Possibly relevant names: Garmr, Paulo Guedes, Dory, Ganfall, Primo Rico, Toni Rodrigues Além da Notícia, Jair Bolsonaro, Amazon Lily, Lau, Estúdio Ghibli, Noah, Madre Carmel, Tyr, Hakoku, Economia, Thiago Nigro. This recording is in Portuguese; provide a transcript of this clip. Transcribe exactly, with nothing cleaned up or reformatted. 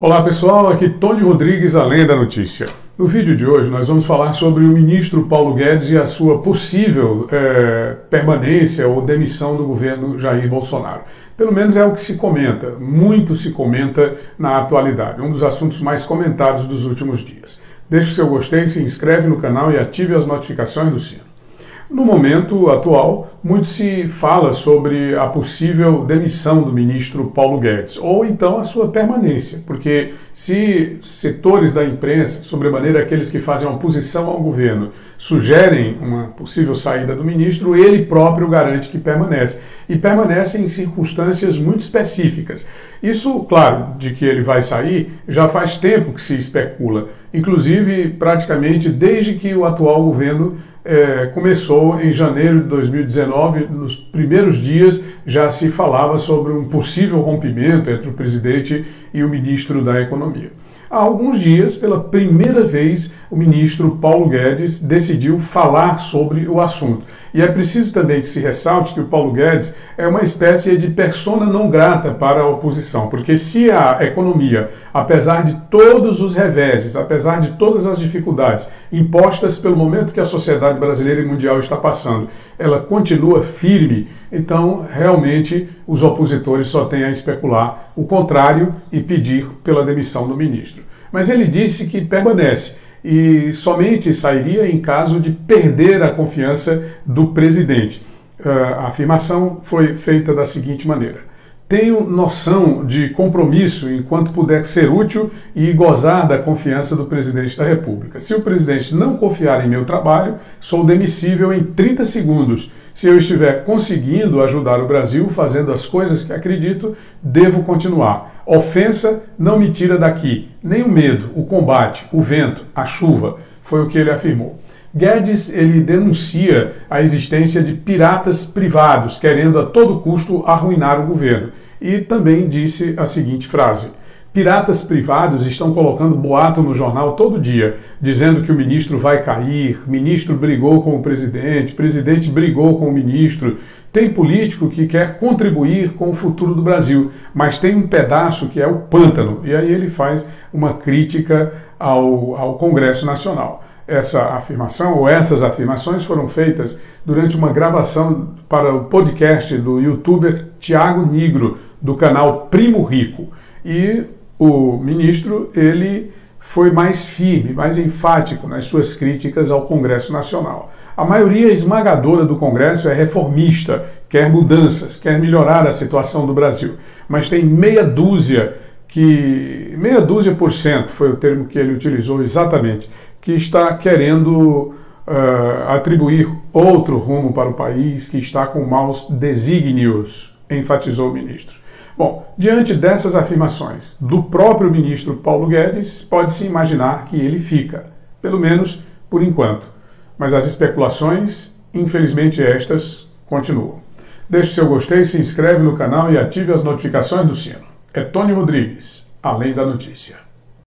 Olá pessoal, aqui Toni Rodrigues Além da Notícia. No vídeo de hoje nós vamos falar sobre o ministro Paulo Guedes e a sua possível é, permanência ou demissão do governo Jair Bolsonaro. Pelo menos é o que se comenta, muito se comenta na atualidade, um dos assuntos mais comentados dos últimos dias. Deixe o seu gostei, se inscreve no canal e ative as notificações do sino. No momento atual, muito se fala sobre a possível demissão do ministro Paulo Guedes, ou então a sua permanência, porque se setores da imprensa, sobremaneira aqueles que fazem oposição ao governo, sugerem uma possível saída do ministro, ele próprio garante que permanece, e permanece em circunstâncias muito específicas. Isso, claro, de que ele vai sair, já faz tempo que se especula, inclusive praticamente desde que o atual governo É, começou em janeiro de dois mil e dezenove, nos primeiros dias já se falava sobre um possível rompimento entre o presidente e o ministro da Economia. Há alguns dias, pela primeira vez, o ministro Paulo Guedes decidiu falar sobre o assunto. E é preciso também que se ressalte que o Paulo Guedes é uma espécie de persona não grata para a oposição, porque se a economia, apesar de todos os reveses, apesar de todas as dificuldades impostas pelo momento que a sociedade brasileira e mundial está passando, ela continua firme, então realmente os opositores só têm a especular o contrário e pedir pela demissão do ministro. Mas ele disse que permanece e somente sairia em caso de perder a confiança do presidente. A afirmação foi feita da seguinte maneira: tenho noção de compromisso enquanto puder ser útil e gozar da confiança do presidente da República. Se o presidente não confiar em meu trabalho, sou demissível em trinta segundos. Se eu estiver conseguindo ajudar o Brasil fazendo as coisas que acredito, devo continuar. Ofensa não me tira daqui, nem o medo, o combate, o vento, a chuva, foi o que ele afirmou. Guedes, ele denuncia a existência de piratas privados, querendo a todo custo arruinar o governo. E também disse a seguinte frase: piratas privados estão colocando boato no jornal todo dia, dizendo que o ministro vai cair, ministro brigou com o presidente, presidente brigou com o ministro. Tem político que quer contribuir com o futuro do Brasil, mas tem um pedaço que é o pântano. E aí ele faz uma crítica ao, ao Congresso Nacional. Essa afirmação, ou essas afirmações, foram feitas durante uma gravação para o podcast do youtuber Thiago Nigro, do canal Primo Rico. E o ministro, ele foi mais firme, mais enfático nas suas críticas ao Congresso Nacional. A maioria esmagadora do Congresso é reformista, quer mudanças, quer melhorar a situação do Brasil. Mas tem meia dúzia, que meia dúzia por cento, foi o termo que ele utilizou exatamente, que está querendo uh, atribuir outro rumo para o país, que está com maus desígnios, enfatizou o ministro. Bom, diante dessas afirmações do próprio ministro Paulo Guedes, pode-se imaginar que ele fica, pelo menos por enquanto. Mas as especulações, infelizmente estas, continuam. Deixe seu gostei, se inscreve no canal e ative as notificações do sino. É Toni Rodrigues, Além da Notícia.